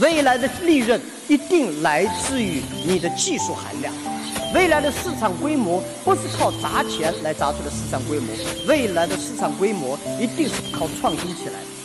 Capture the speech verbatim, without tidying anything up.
未来的利润一定来自于你的技术含量。未来的市场规模不是靠砸钱来砸出的市场规模，未来的市场规模一定是靠创新起来的。